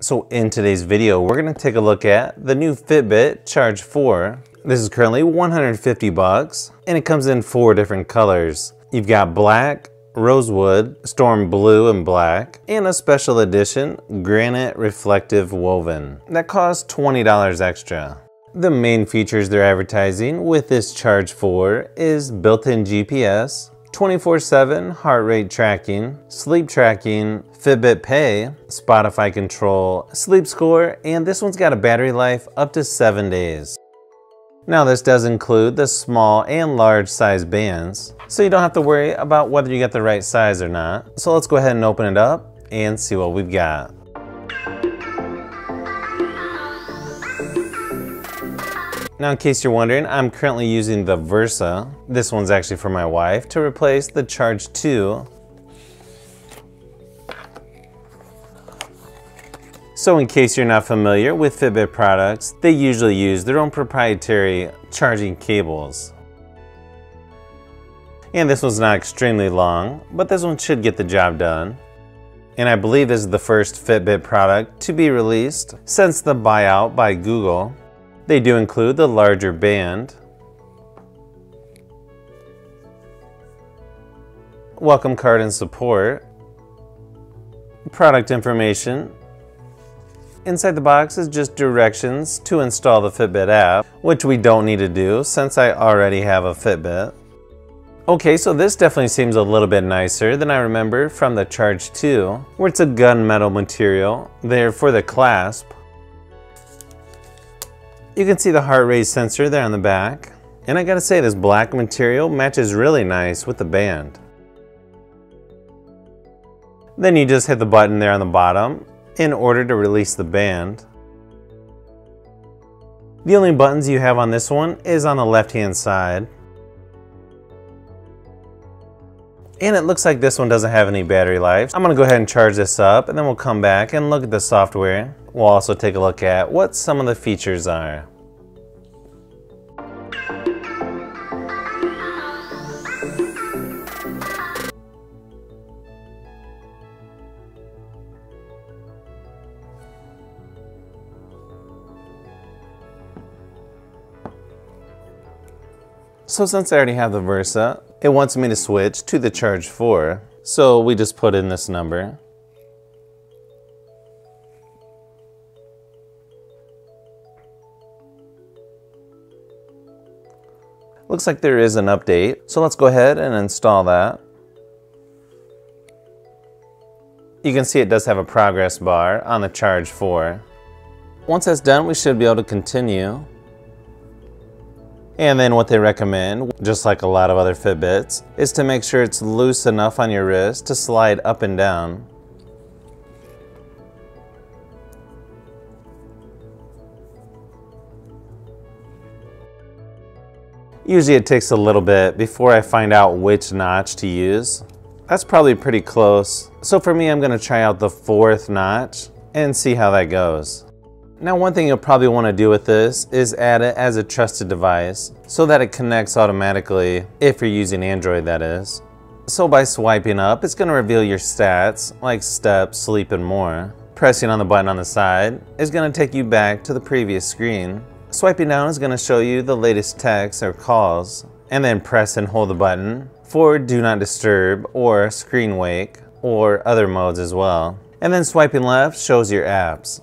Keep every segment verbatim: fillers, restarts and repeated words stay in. So in today's video, we're gonna take a look at the new Fitbit Charge four. This is currently one hundred fifty bucks, and it comes in four different colors. You've got black, rosewood, storm blue and black, and a special edition granite reflective woven that costs twenty dollars extra. The main features they're advertising with this Charge four is built-in G P S, twenty-four seven heart rate tracking, sleep tracking, Fitbit Pay, Spotify control, sleep score, and this one's got a battery life up to seven days. Now this does include the small and large size bands, so you don't have to worry about whether you get the right size or not. So let's go ahead and open it up and see what we've got. Now, in case you're wondering, I'm currently using the Versa. This one's actually for my wife to replace the Charge two. So in case you're not familiar with Fitbit products, they usually use their own proprietary charging cables. And this one's not extremely long, but this one should get the job done. And I believe this is the first Fitbit product to be released since the buyout by Google. They do include the larger band. Welcome card and support. Product information. Inside the box is just directions to install the Fitbit app, which we don't need to do since I already have a Fitbit. Okay, so this definitely seems a little bit nicer than I remember from the Charge two, where it's a gunmetal material there for the clasp. You can see the heart rate sensor there on the back. And I gotta say, this black material matches really nice with the band. Then you just hit the button there on the bottom in order to release the band. The only buttons you have on this one is on the left-hand side. And it looks like this one doesn't have any battery life. I'm gonna go ahead and charge this up, and then we'll come back and look at the software. We'll also take a look at what some of the features are. So since I already have the Versa, it wants me to switch to the Charge four. So we just put in this number. Looks like there is an update, so let's go ahead and install that. You can see it does have a progress bar on the Charge four. Once that's done, we should be able to continue. And then what they recommend, just like a lot of other Fitbits, is to make sure it's loose enough on your wrist to slide up and down. Usually it takes a little bit before I find out which notch to use. That's probably pretty close. So for me, I'm gonna try out the fourth notch and see how that goes. Now, one thing you'll probably wanna do with this is add it as a trusted device so that it connects automatically, if you're using Android, that is. So by swiping up, it's gonna reveal your stats, like steps, sleep, and more. Pressing on the button on the side is gonna take you back to the previous screen. Swiping down is going to show you the latest texts or calls, and then press and hold the button for Do Not Disturb or Screen Wake or other modes as well. And then swiping left shows your apps.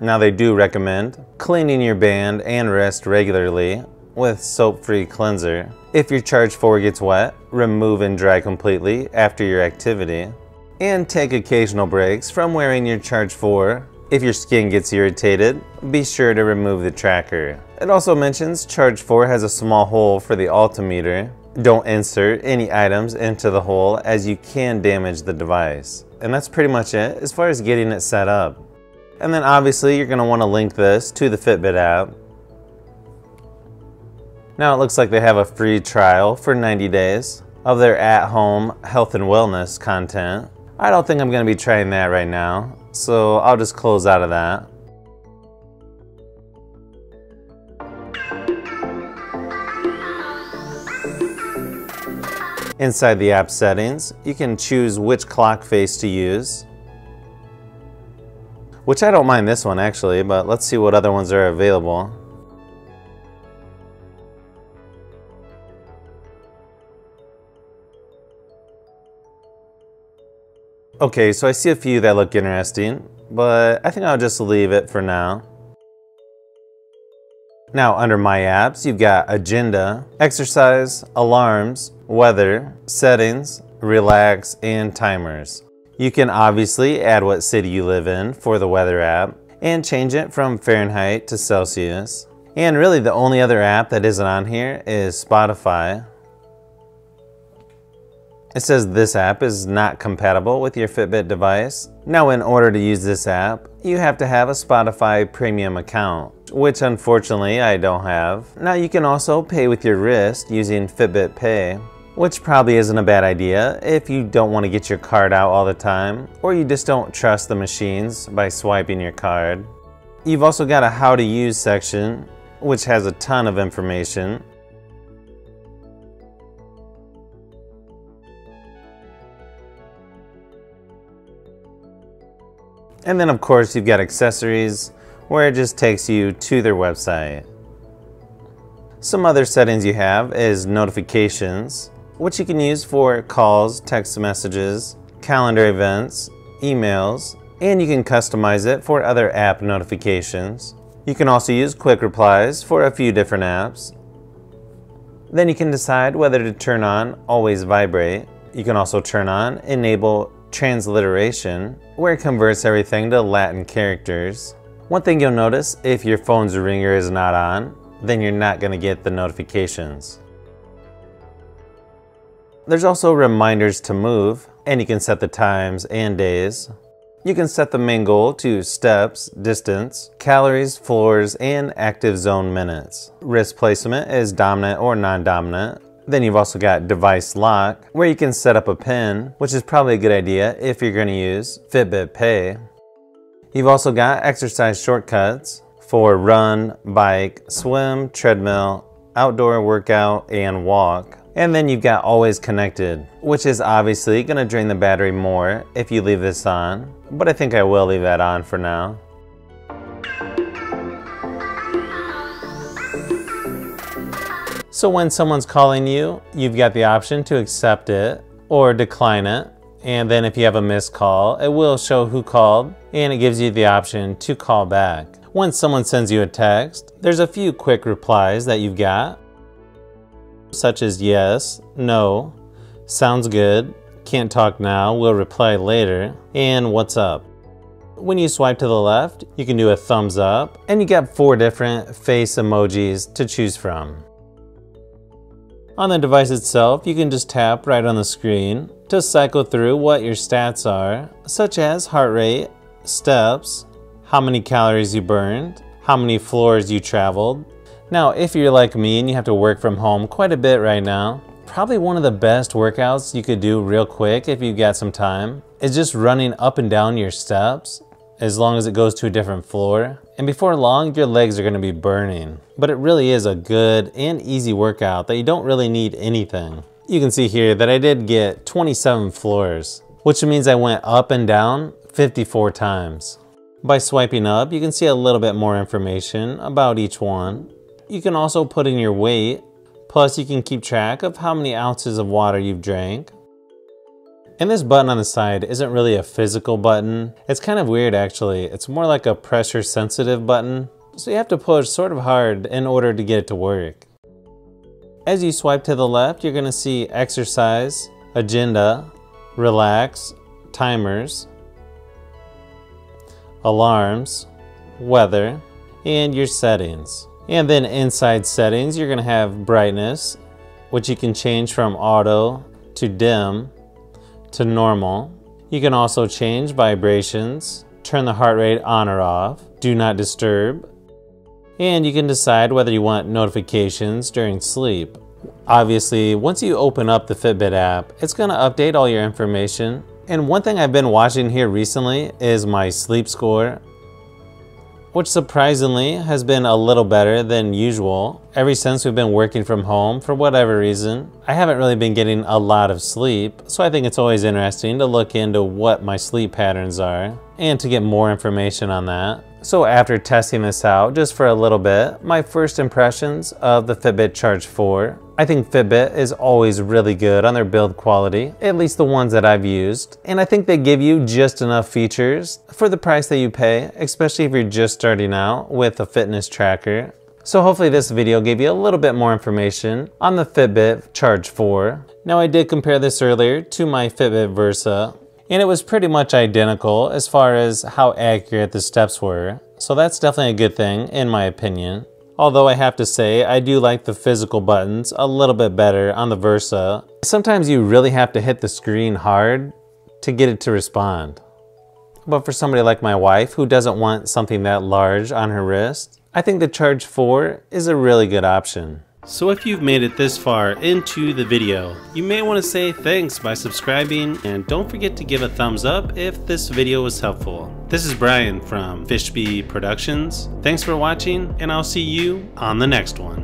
Now they do recommend cleaning your band and wrist regularly with soap-free cleanser. If your Charge four gets wet, remove and dry completely after your activity. And take occasional breaks from wearing your Charge four. If your skin gets irritated, be sure to remove the tracker. It also mentions Charge four has a small hole for the altimeter. Don't insert any items into the hole, as you can damage the device. And that's pretty much it as far as getting it set up. And then obviously you're gonna wanna link this to the Fitbit app. Now it looks like they have a free trial for ninety days of their at-home health and wellness content. I don't think I'm gonna be trying that right now, so I'll just close out of that. Inside the app settings, you can choose which clock face to use, which I don't mind this one actually, but let's see what other ones are available. Okay, so I see a few that look interesting, but I think I'll just leave it for now. Now under My Apps, you've got Agenda, Exercise, Alarms, Weather, Settings, Relax, and Timers. You can obviously add what city you live in for the weather app and change it from Fahrenheit to Celsius. And really the only other app that isn't on here is Spotify. It says this app is not compatible with your Fitbit device. Now in order to use this app, you have to have a Spotify premium account, which unfortunately I don't have. Now you can also pay with your wrist using Fitbit Pay, which probably isn't a bad idea if you don't want to get your card out all the time, or you just don't trust the machines by swiping your card. You've also got a how to use section, which has a ton of information. And then of course you've got accessories, where it just takes you to their website. Some other settings you have is notifications, which you can use for calls, text messages, calendar events, emails, and you can customize it for other app notifications. You can also use quick replies for a few different apps. Then you can decide whether to turn on always vibrate. You can also turn on enable transliteration, where it converts everything to Latin characters. One thing you'll notice, if your phone's ringer is not on, then you're not going to get the notifications. There's also reminders to move, and you can set the times and days. You can set the main goal to steps, distance, calories, floors, and active zone minutes. Wrist placement is dominant or non-dominant. Then you've also got device lock, where you can set up a pin, which is probably a good idea if you're going to use Fitbit Pay. You've also got exercise shortcuts for run, bike, swim, treadmill, outdoor workout, and walk. And then you've got always connected, which is obviously going to drain the battery more if you leave this on, but I think I will leave that on for now. So when someone's calling you, you've got the option to accept it or decline it. And then if you have a missed call, it will show who called and it gives you the option to call back. When someone sends you a text, there's a few quick replies that you've got, such as yes, no, sounds good, can't talk now, we'll reply later, and what's up. When you swipe to the left, you can do a thumbs up, and you got four different face emojis to choose from. On the device itself, you can just tap right on the screen to cycle through what your stats are, such as heart rate, steps, how many calories you burned, how many floors you traveled. Now, if you're like me and you have to work from home quite a bit right now, probably one of the best workouts you could do real quick if you've got some time is just running up and down your steps, as long as it goes to a different floor. And before long, your legs are gonna be burning. But it really is a good and easy workout that you don't really need anything. You can see here that I did get twenty-seven floors, which means I went up and down fifty-four times. By swiping up, you can see a little bit more information about each one. You can also put in your weight, plus you can keep track of how many ounces of water you've drank. And this button on the side isn't really a physical button. It's kind of weird actually. It's more like a pressure sensitive button. So you have to push sort of hard in order to get it to work. As you swipe to the left, you're gonna see exercise, agenda, relax, timers, alarms, weather, and your settings. And then inside settings, you're gonna have brightness, which you can change from auto to dim to normal. You can also change vibrations, turn the heart rate on or off, do not disturb, and you can decide whether you want notifications during sleep. Obviously, once you open up the Fitbit app, it's gonna update all your information. And one thing I've been watching here recently is my sleep score, which surprisingly has been a little better than usual. Ever since we've been working from home, for whatever reason, I haven't really been getting a lot of sleep, so I think it's always interesting to look into what my sleep patterns are and to get more information on that. So after testing this out just for a little bit, my first impressions of the Fitbit Charge four. I think Fitbit is always really good on their build quality, at least the ones that I've used. And I think they give you just enough features for the price that you pay, especially if you're just starting out with a fitness tracker. So hopefully this video gave you a little bit more information on the Fitbit Charge four. Now I did compare this earlier to my Fitbit Versa, and it was pretty much identical as far as how accurate the steps were. So that's definitely a good thing in my opinion. Although I have to say, I do like the physical buttons a little bit better on the Versa. Sometimes you really have to hit the screen hard to get it to respond. But for somebody like my wife who doesn't want something that large on her wrist, I think the Charge four is a really good option. So if you've made it this far into the video, you may want to say thanks by subscribing, and don't forget to give a thumbs up if this video was helpful. This is Brian from FishBee Productions. Thanks for watching, and I'll see you on the next one.